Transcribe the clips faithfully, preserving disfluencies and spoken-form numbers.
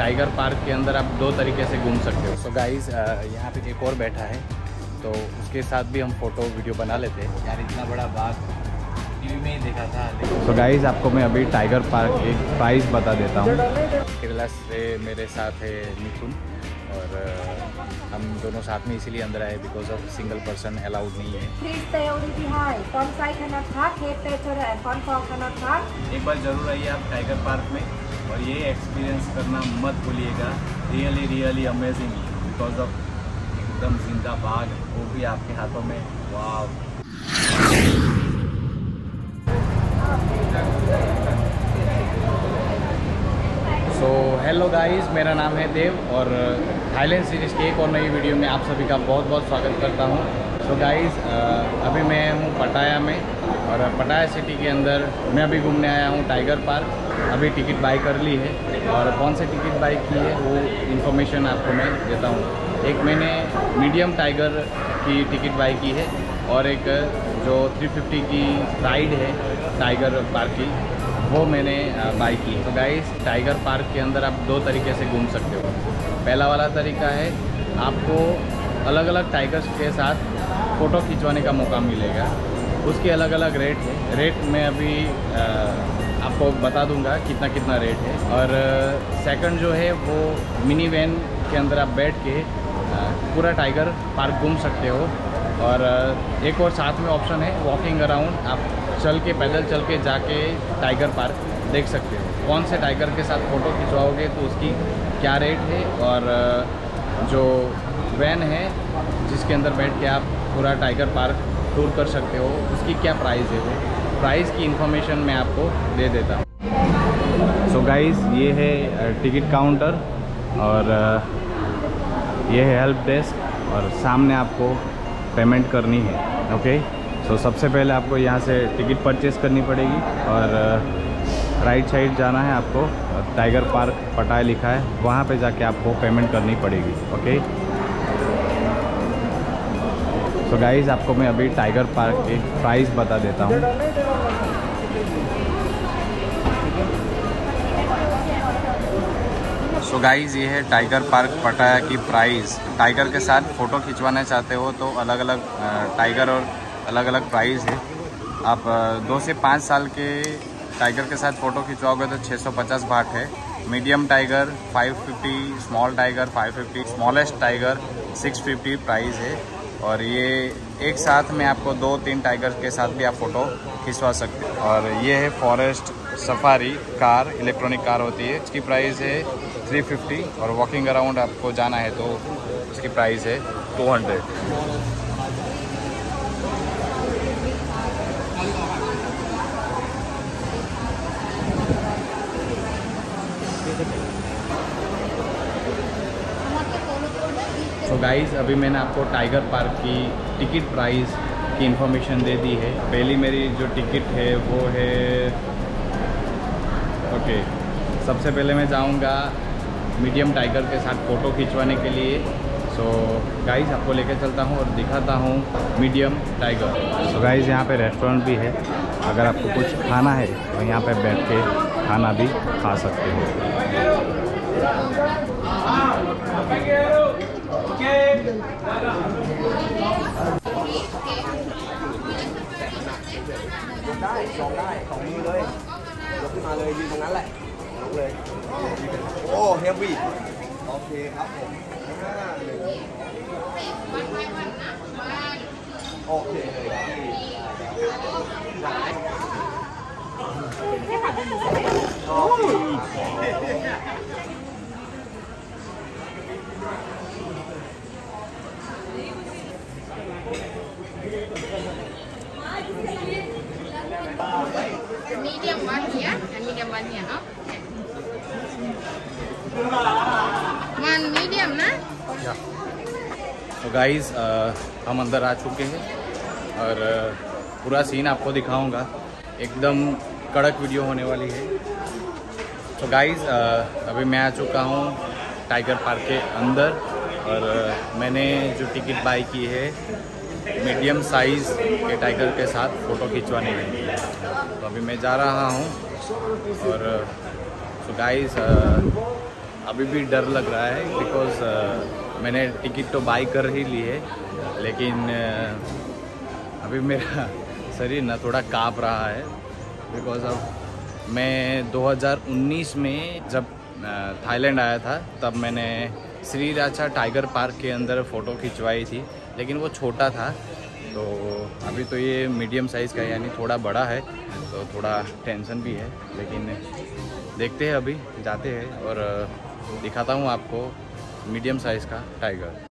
Tiger park के अंदर आप दो तरीके से घूम सकते हो। सो गाइस यहाँ पे एक और बैठा है तो उसके साथ भी हम फोटो वीडियो बना लेते हैं। यार इतना बड़ा बाघ टीवी में ही देखा था। सो गाइस आपको मैं अभी टाइगर पार्क एक प्राइस बता देता हूँ। केरला से मेरे साथ है मिथुन और हम दोनों साथ में इसीलिए अंदर आए because of single person allowed नहीं है। एक बार जरूर आइए आप टाइगर पार्क में और ये एक्सपीरियंस करना मत भूलिएगा। Really really amazing because of एकदम जिंदा बाघ, वो भी आपके हाथों में। वाह हेलो गाइस, मेरा नाम है देव और थाईलैंड सीरीज़ के एक और नई वीडियो में आप सभी का बहुत बहुत स्वागत करता हूं। सो गाइस अभी मैं हूं पटाया में और पटाया सिटी के अंदर मैं अभी घूमने आया हूं टाइगर पार्क। अभी टिकट बाई कर ली है और कौन से टिकट बाई की है वो इन्फॉर्मेशन आपको मैं देता हूं। एक मैंने मीडियम टाइगर की टिकट बाई की है और एक जो थ्री फिफ्टी की राइड है टाइगर पार्क की वो मैंने बाई की। तो गाइस टाइगर पार्क के अंदर आप दो तरीके से घूम सकते हो। पहला वाला तरीका है आपको अलग अलग टाइगर्स के साथ फ़ोटो खिंचवाने का मौका मिलेगा। उसके अलग अलग रेट है। रेट मैं अभी आपको बता दूंगा कितना कितना रेट है। और सेकंड जो है वो मिनी वैन के अंदर आप बैठ के पूरा टाइगर पार्क घूम सकते हो। और एक और साथ में ऑप्शन है वॉकिंग अराउंड, आप चल के पैदल चल के जाके टाइगर पार्क देख सकते हो। कौन से टाइगर के साथ फ़ोटो खिंचवाओगे तो उसकी क्या रेट है और जो वैन है जिसके अंदर बैठ के आप पूरा टाइगर पार्क टूर कर सकते हो उसकी क्या प्राइस है, वो प्राइस की इन्फॉर्मेशन मैं आपको दे देता हूँ। सो गाइस ये है टिकट काउंटर और ये है हेल्प डेस्क और सामने आपको पेमेंट करनी है। ओके सो सबसे पहले आपको यहाँ से टिकट परचेस करनी पड़ेगी और राइट साइड जाना है आपको, टाइगर पार्क पटाया लिखा है, वहाँ पे जाके आपको पेमेंट करनी पड़ेगी। ओके सो गाइस आपको मैं अभी टाइगर पार्क की प्राइस बता देता हूँ। सो गाइज़ ये है टाइगर पार्क पटाया की प्राइस। टाइगर के साथ फ़ोटो खिंचवाना चाहते हो तो अलग अलग टाइगर और अलग अलग प्राइस है। आप दो से पाँच साल के टाइगर के साथ फ़ोटो खिंचवाओगे तो छः सौ पचास बात है। मीडियम टाइगर पाँच सौ पचास, स्मॉल टाइगर पाँच सौ पचास, स्मॉलेस्ट टाइगर छः सौ पचास प्राइस है। और ये एक साथ में आपको दो तीन टाइगर के साथ भी आप फ़ोटो खिंचवा सकते हो। और ये है forest safari car, electronic car होती है, इसकी प्राइस है तीन सौ पचास और वॉकिंग अराउंड आपको जाना है तो इसकी प्राइस है दो सौ। सो गाइस अभी मैंने आपको टाइगर पार्क की टिकट प्राइस की इंफॉर्मेशन दे दी है। पहली मेरी जो टिकट है वो है, ओके सबसे पहले मैं जाऊंगा मीडियम टाइगर के साथ फ़ोटो खिंचवाने के लिए। सो गाइज़ आपको लेके चलता हूं और दिखाता हूं मीडियम टाइगर। सो गाइज़ यहां पे रेस्टोरेंट भी है, अगर आपको कुछ खाना है तो यहां पे बैठ के खाना भी खा सकते हो। ओह हेवी, ओके आप okay medium one here and medium one here, no? One medium ना? या। तो गाइज़ हम अंदर आ चुके हैं और पूरा सीन आपको दिखाऊंगा, एकदम कड़क वीडियो होने वाली है। तो गाइज़ अभी मैं आ चुका हूँ टाइगर पार्क के अंदर और मैंने जो टिकट बाई की है मीडियम साइज़ के टाइगर के साथ फ़ोटो खिंचवाने की। तो अभी मैं जा रहा हूँ और तो गाइज़ अभी भी डर लग रहा है बिकॉज़ uh, मैंने टिकट तो बाई कर ही ली है, लेकिन uh, अभी मेरा शरीर ना थोड़ा काँप रहा है बिकॉज़ अब मैं दो हज़ार उन्नीस में जब थाईलैंड आया था तब मैंने श्री राचा टाइगर पार्क के अंदर फ़ोटो खिंचवाई थी, लेकिन वो छोटा था। तो अभी तो ये मीडियम साइज़ का यानी थोड़ा बड़ा है, तो थोड़ा टेंशन भी है, लेकिन देखते हैं, अभी जाते हैं और दिखाता हूँ आपको मीडियम साइज़ का टाइगर।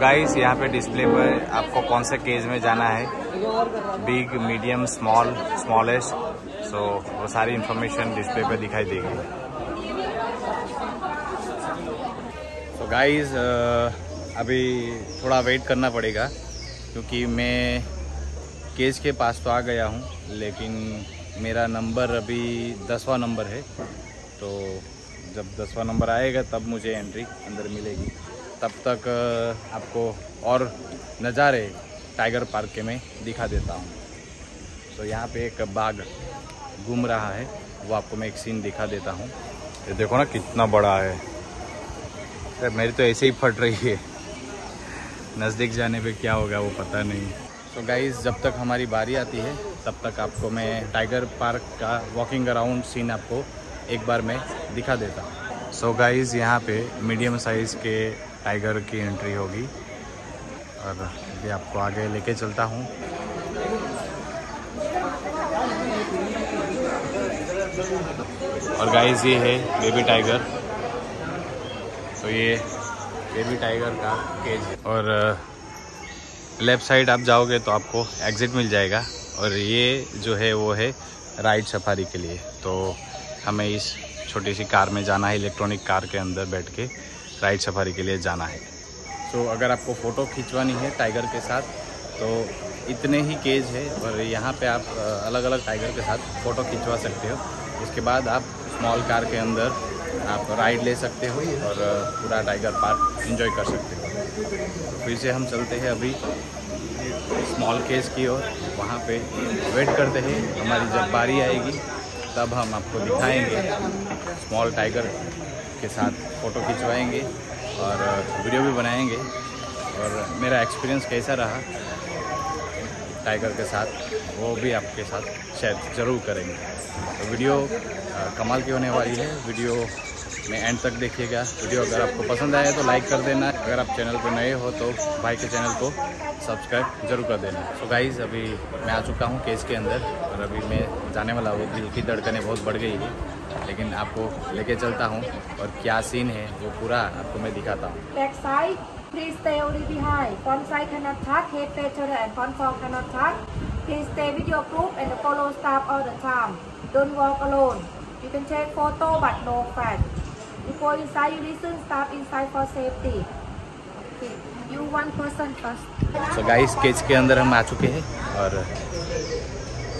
गाइस यहाँ पे डिस्प्ले पर आपको कौन से केज में जाना है, big, medium, small, smallest, so वो सारी इंफॉर्मेशन डिस्प्ले पर दिखाई देगी। सो गाइस अभी थोड़ा वेट करना पड़ेगा क्योंकि मैं केज के पास तो आ गया हूँ, लेकिन मेरा नंबर अभी दसवां नंबर है। तो जब दसवां नंबर आएगा तब मुझे एंट्री अंदर मिलेगी, तब तक आपको और नज़ारे टाइगर पार्क के में दिखा देता हूँ। तो यहाँ पे एक बाघ घूम रहा है, वो आपको मैं एक सीन दिखा देता हूँ। ये देखो ना कितना बड़ा है, अरे मेरी तो ऐसे ही फट रही है, नज़दीक जाने पे क्या होगा वो पता नहीं। तो गाइस जब तक हमारी बारी आती है तब तक आपको मैं टाइगर पार्क का वॉकिंग अराउंड सीन आपको एक बार मैं दिखा देता हूँ। सो गाइज़ यहाँ पे मीडियम साइज़ के टाइगर की एंट्री होगी और ये आपको आगे लेके चलता हूँ। और गाइज़ ये है बेबी टाइगर, तो ये बेबी टाइगर का केज। और लेफ़्ट साइड आप जाओगे तो आपको एग्ज़िट मिल जाएगा, और ये जो है वो है राइड सफारी के लिए। तो हमें इस छोटी सी कार में जाना है, इलेक्ट्रॉनिक कार के अंदर बैठ के राइड सफारी के लिए जाना है। तो so, अगर आपको फ़ोटो खिंचवानी है टाइगर के साथ तो इतने ही केज है, और यहाँ पे आप अलग अलग टाइगर के साथ फ़ोटो खिंचवा सकते हो। उसके बाद आप स्मॉल कार के अंदर आप राइड ले सकते हो और पूरा टाइगर पार्क एंजॉय कर सकते हो। तो फिर से हम चलते हैं अभी स्मॉल केज की ओर, वहाँ पर वेट करते हैं, हमारी जब बारी आएगी तब हम आपको दिखाएंगे। स्मॉल टाइगर के साथ फ़ोटो खिंचवाएंगे और वीडियो भी बनाएंगे और मेरा एक्सपीरियंस कैसा रहा टाइगर के साथ वो भी आपके साथ शेयर ज़रूर करेंगे। तो वीडियो कमाल की होने वाली है, वीडियो में एंड तक देखिएगा। वीडियो अगर आपको पसंद आया तो लाइक कर देना, अगर आप चैनल पर नए हो तो भाई के चैनल को सब्सक्राइब जरूर कर देना। सो so गाइज़ अभी मैं आ चुका हूँ केज के अंदर और अभी मैं जाने वाला हूँ, दिल की धड़कनें बहुत बढ़ गई है, लेकिन आपको लेके चलता हूँ और क्या सीन है वो पूरा आपको मैं दिखाता हूँ। सो गाइस केज के अंदर हम आ चुके हैं और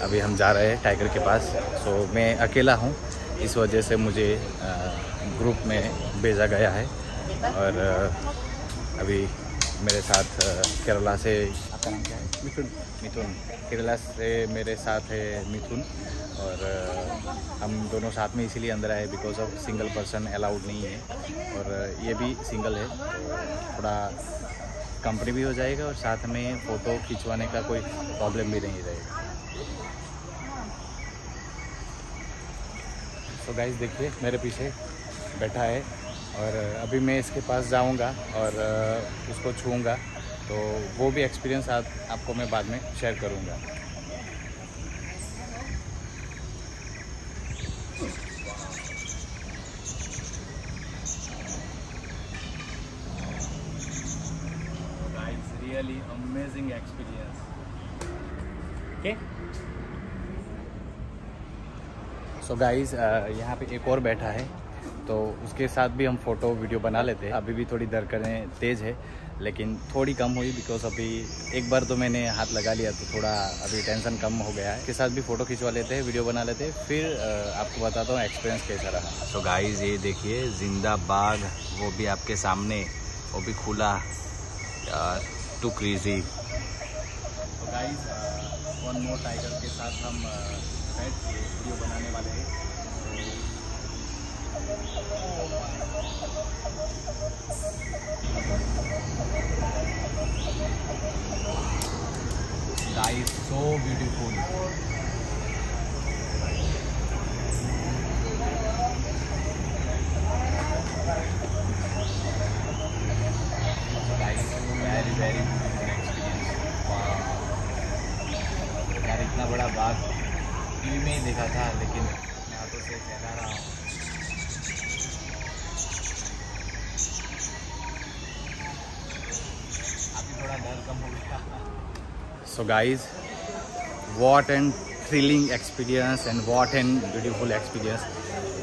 अभी हम जा रहे हैं टाइगर के पास। सो so, मैं अकेला हूँ, इस वजह से मुझे आ, ग्रुप में भेजा गया है। और आ, अभी मेरे साथ आ, केरला से आपका नाम क्या है? मिथुन। मिथुन केरला से मेरे साथ है मिथुन, और आ, हम दोनों साथ में इसीलिए अंदर आए because of single person allowed नहीं है, और ये भी सिंगल है तो थोड़ा कंपनी भी हो जाएगा और साथ में फ़ोटो खिंचवाने का कोई प्रॉब्लम भी नहीं रहेगा। तो गाइस देखिए मेरे पीछे बैठा है और अभी मैं इसके पास जाऊंगा और उसको छूऊंगा, तो वो भी एक्सपीरियंस आप, आपको मैं बाद में शेयर करूंगा। Really amazing experience. Okay. So guys यहाँ पे एक और बैठा है, तो उसके साथ भी हम फ़ोटो वीडियो बना लेते हैं। अभी भी थोड़ी धड़कनें तेज़ है, लेकिन थोड़ी कम हुई बिकॉज अभी एक बार तो मैंने हाथ लगा लिया तो थोड़ा अभी टेंशन कम हो गया है। इसके साथ भी फ़ोटो खिंचवा लेते हैं, वीडियो बना लेते हैं, फिर आपको बताता हूँ एक्सपीरियंस कैसा रहा। सो गाइज़ ये देखिए जिंदा बाघ, वो भी आपके सामने, वो भी खुला। too crazy. So guys, uh, one more tiger के साथ हम बैठ के वीडियो बनाने वाले हैं. That is so beautiful. इतना बड़ा बाघ टीवी में ही देखा था, लेकिन मैं हाथों से फैला रहा हूँ. अभी थोड़ा डर कम हो गया. So guys, what and thrilling experience and what and beautiful experience.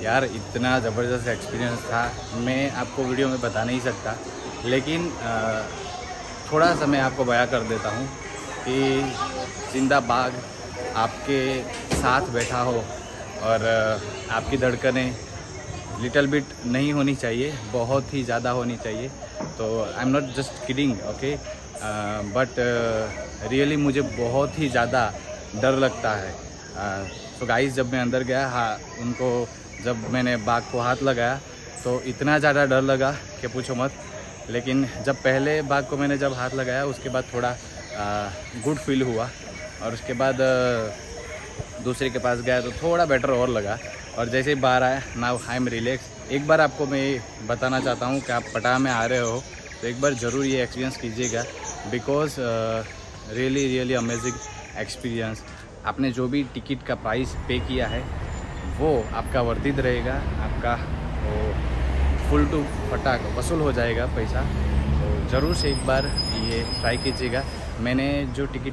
यार इतना ज़बरदस्त एक्सपीरियंस था, मैं आपको वीडियो में बता नहीं सकता, लेकिन थोड़ा सा मैं आपको बयां कर देता हूँ कि जिंदा बाघ आपके साथ बैठा हो और आपकी धड़कनें लिटिल बिट नहीं होनी चाहिए, बहुत ही ज़्यादा होनी चाहिए. तो I am not just kidding, okay, but really मुझे बहुत ही ज़्यादा डर लगता है. सो uh, गाइस so जब मैं अंदर गया, हाँ, उनको जब मैंने बाघ को हाथ लगाया तो इतना ज़्यादा डर लगा कि पूछो मत. लेकिन जब पहले बाघ को मैंने जब हाथ लगाया, उसके बाद थोड़ा गुड फील हुआ, और उसके बाद दूसरे के पास गया तो थोड़ा बेटर और लगा. और जैसे ही बाहर आया, नाउ आई एम रिलैक्स. एक बार आपको मैं बताना चाहता हूँ कि आप पटाया में आ रहे हो तो एक बार ज़रूर ये एक्सपीरियंस कीजिएगा, because really really amazing experience. आपने जो भी टिकट का प्राइस पे किया है वो आपका वर्धित रहेगा, आपका वो फुल टू फटाक वसूल हो जाएगा पैसा. तो ज़रूर से एक बार ये ट्राई कीजिएगा. मैंने जो टिकट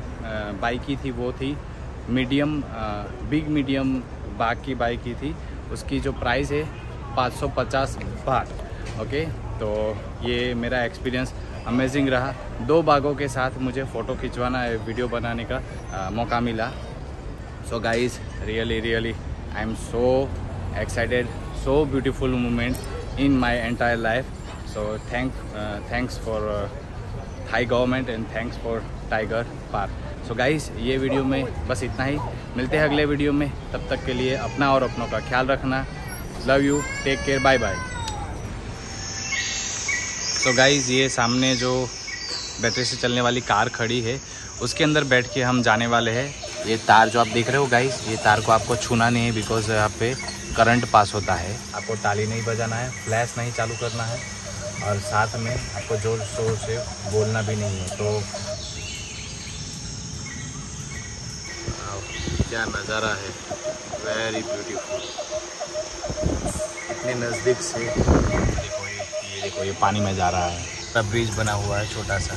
बाई की थी वो थी मीडियम, बिग मीडियम बाघ की बाई की थी. उसकी जो प्राइस है पाँच सौ पचास बात, ओके. तो ये मेरा एक्सपीरियंस अमेजिंग रहा. दो बाघों के साथ मुझे फ़ोटो खिंचवाना, वीडियो बनाने का आ, मौका मिला. So guys, really really I am so excited, so beautiful moment in my entire life. So thank thanks for Thai government and thanks for tiger park. So guys, ये वीडियो में बस इतना ही. मिलते हैं अगले वीडियो में. तब तक के लिए अपना और अपनों का ख्याल रखना. Love you, take care, bye bye. तो गाइज़, ये सामने जो बैटरी से चलने वाली कार खड़ी है, उसके अंदर बैठ के हम जाने वाले हैं. ये तार जो आप देख रहे हो गाइज़, ये तार को आपको छूना नहीं है, बिकॉज यहाँ पे करंट पास होता है. आपको ताली नहीं बजाना है, फ्लैश नहीं चालू करना है, और साथ में आपको ज़ोर शोर से बोलना भी नहीं है. तो क्या नज़ारा है, वेरी ब्यूटीफुल. इतने नज़दीक से देखो, ये पानी में जा रहा है. तब ब्रिज बना हुआ है छोटा सा.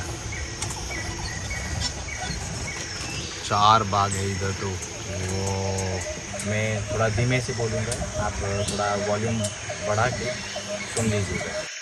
चार बाघ है इधर. तो वो मैं थोड़ा धीमे से बोलूँगा, आप थोड़ा वॉल्यूम बढ़ा के सुन लीजिएगा.